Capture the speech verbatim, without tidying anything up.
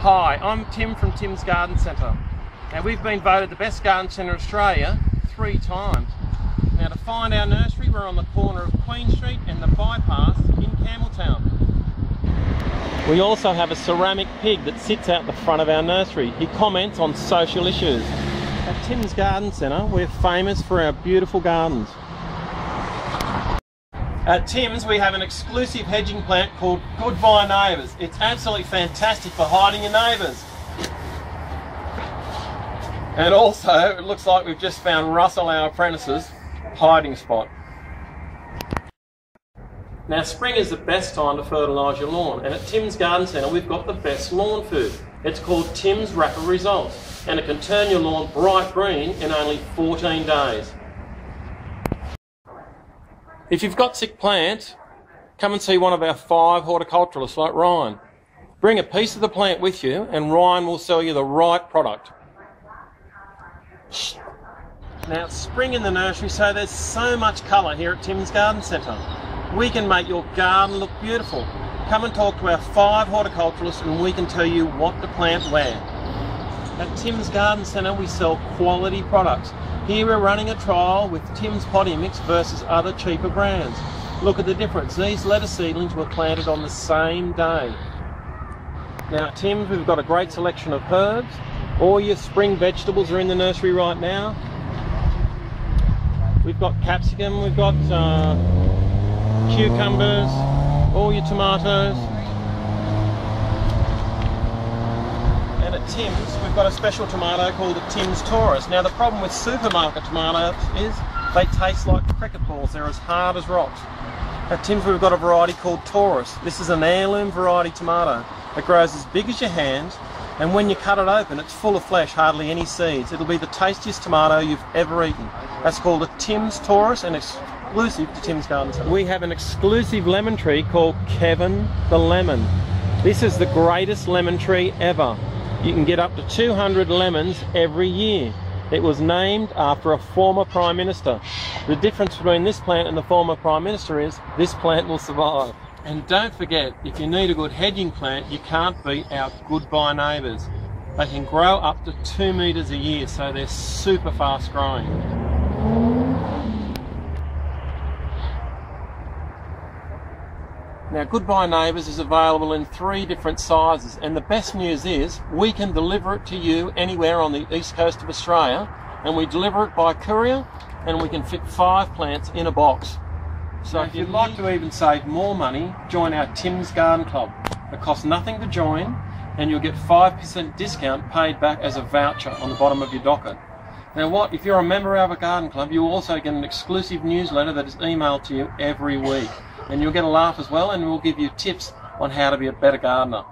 Hi, I'm Tim from Tim's Garden Centre. Now, we've been voted the best garden centre in Australia three times. Now, to find our nursery, we're on the corner of Queen Street and the bypass in Campbelltown. We also have a ceramic pig that sits out the front of our nursery. He comments on social issues. At Tim's Garden Centre, we're famous for our beautiful gardens. At Tim's, we have an exclusive hedging plant called Goodbye Neighbours. It's absolutely fantastic for hiding your neighbours. And also, it looks like we've just found Russell, our apprentice's hiding spot. Now, spring is the best time to fertilise your lawn, and at Tim's Garden Centre, we've got the best lawn food. It's called Tim's Rapid Results, and it can turn your lawn bright green in only fourteen days. If you've got sick plants, come and see one of our five horticulturalists like Ryan. Bring a piece of the plant with you and Ryan will sell you the right product. Now, it's spring in the nursery, so there's so much colour here at Tim's Garden Centre. We can make your garden look beautiful. Come and talk to our five horticulturalists and we can tell you what to plant where. At Tim's Garden Centre, we sell quality products. Here we're running a trial with Tim's Potting Mix versus other cheaper brands. Look at the difference. These lettuce seedlings were planted on the same day. Now at Tim's, we've got a great selection of herbs. All your spring vegetables are in the nursery right now. We've got capsicum, we've got uh, cucumbers, all your tomatoes. Tim's, we've got a special tomato called the Tim's Taurus. Now the problem with supermarket tomatoes is they taste like cricket balls. They're as hard as rocks. At Tim's, we've got a variety called Taurus. This is an heirloom variety tomato. It grows as big as your hand, and when you cut it open, it's full of flesh, hardly any seeds. It'll be the tastiest tomato you've ever eaten. That's called a Tim's Taurus and exclusive to Tim's Garden Centre. We have an exclusive lemon tree called Kevin the Lemon. This is the greatest lemon tree ever. You can get up to two hundred lemons every year. It was named after a former Prime Minister. The difference between this plant and the former Prime Minister is this plant will survive. And don't forget, if you need a good hedging plant, you can't beat our Goodbye Neighbours. They can grow up to two metres a year, so they're super fast growing. Now, Goodbye Neighbours is available in three different sizes, and the best news is we can deliver it to you anywhere on the east coast of Australia, and we deliver it by courier, and we can fit five plants in a box. So if you'd like to even save more money, join our Tim's Garden Club. It costs nothing to join, and you'll get five percent discount paid back as a voucher on the bottom of your docket. Now what, if you're a member of our garden club, you also get an exclusive newsletter that is emailed to you every week. And you'll get a laugh as well, and we'll give you tips on how to be a better gardener.